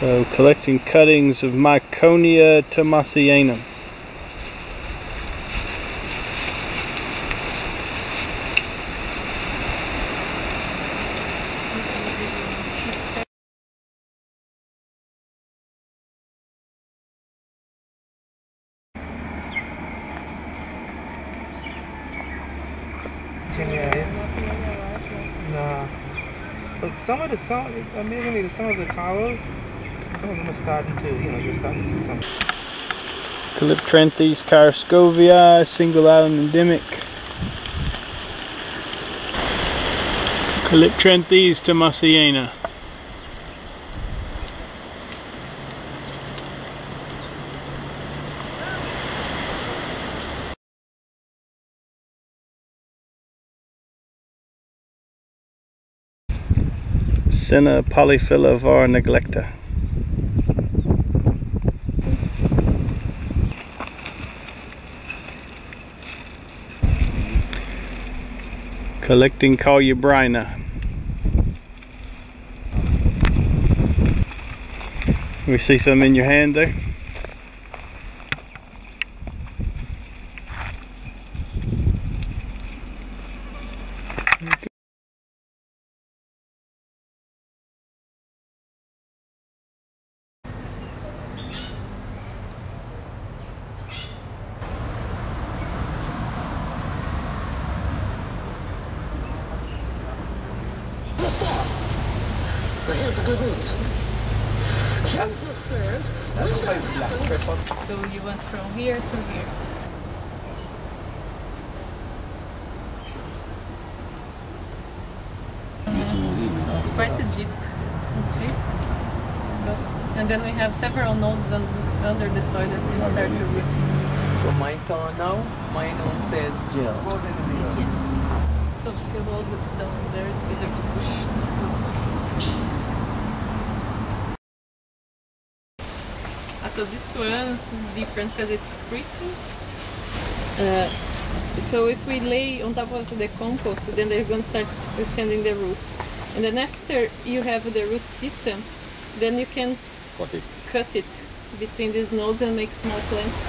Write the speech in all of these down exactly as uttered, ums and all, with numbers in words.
So, collecting cuttings of Miconia thomasianum. Some of the some, amazingly, some of the colors, some of them are starting to, you know, you're starting to see some. Calyptranthes kiaerskovii, single island endemic. Calyptranthes thomasiana. Senna polyphylla var neglecta. Collecting Collurina. We see some in your hand there. So you went from here to here. It's quite deep, see? And then we have several nodes un under the soil that can start to root. So my turn now, my node says gel. Yeah. So if you hold it down there, it's easier to push. So this one is different because it's prickly. Uh, so if we lay on top of the compost, then they're going to start sending the roots. And then after you have the root system, then you can cut it, cut it between these nodes and make small plants.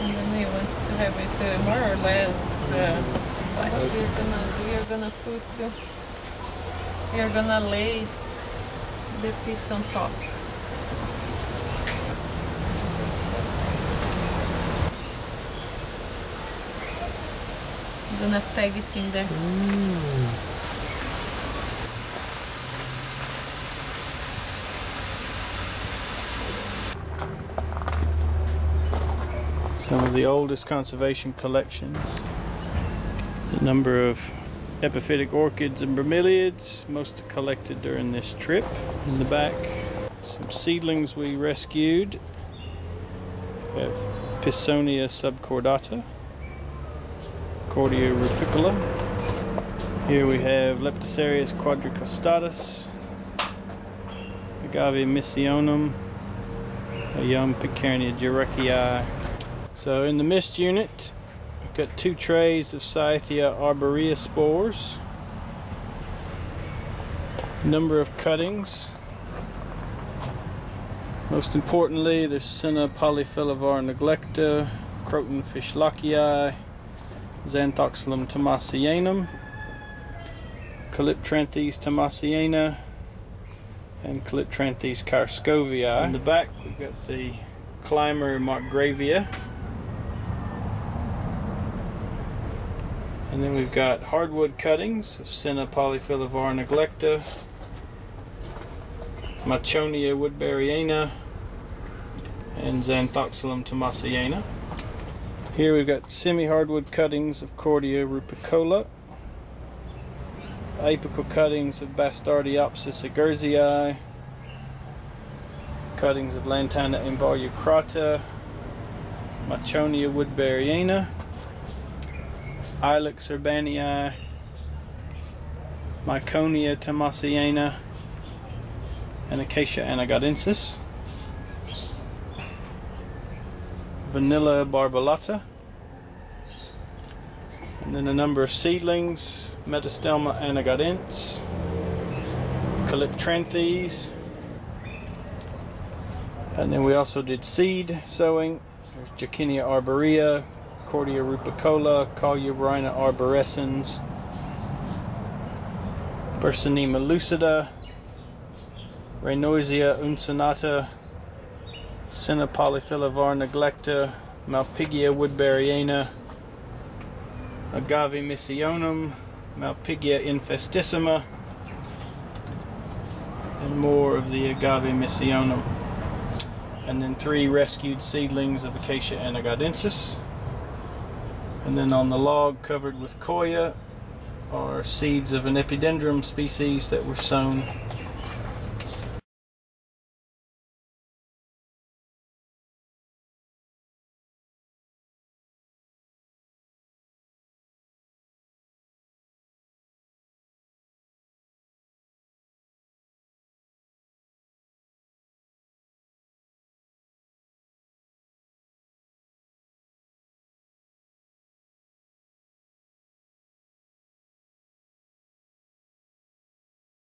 And then we want to have it uh, more or less. Uh, what you're gonna, you're gonna put. Uh, We are gonna lay the piece on top. I'm gonna peg it in there. Mm. Some of the oldest conservation collections. The number of epiphytic orchids and bromeliads, most collected during this trip. In the back, some seedlings we rescued. We have Pisonia subcordata, Cordia rupicola. Here we have Leptocereus quadricostatus, Agave missionum, Ayum picarnia gerarchiae. So in the mist unit, got two trays of Scythia arborea spores, number of cuttings. Most importantly, there's Senna polyphylla var neglecta, Croton fish lochiae, Zanthoxylum tamsiense, Calyptranthes thomasiana, and Calyptranthes kiaerskovii. In the back, we've got the climber Markgravia. And then we've got hardwood cuttings of Senna polyphylla var neglecta, Machonia woodberryana, and Zanthoxylum thomasiana. Here we've got semi-hardwood cuttings of Cordia rupicola, apical cuttings of Bastardiopsis ageri, cuttings of Lantana involucrata, Machonia woodberryana, Ilex urbanii, Miconia thomasiana, and Acacia anegadensis, Vanilla barbolata, and then a number of seedlings: Metastelma anagodens, Calyptranthes, and then we also did seed sowing. There's Jacquinia arborea, Cordia rupicola, Collurina arborescens, Bursonema lucida, Rhinoisia uncinata, Senna polyphylla var neglecta, Malpigia woodberryana, Agave missionum, Malpigia infestissima, and more of the Agave missionum. And then three rescued seedlings of Acacia anegadensis. And then on the log covered with coia are seeds of an Epidendrum species that were sown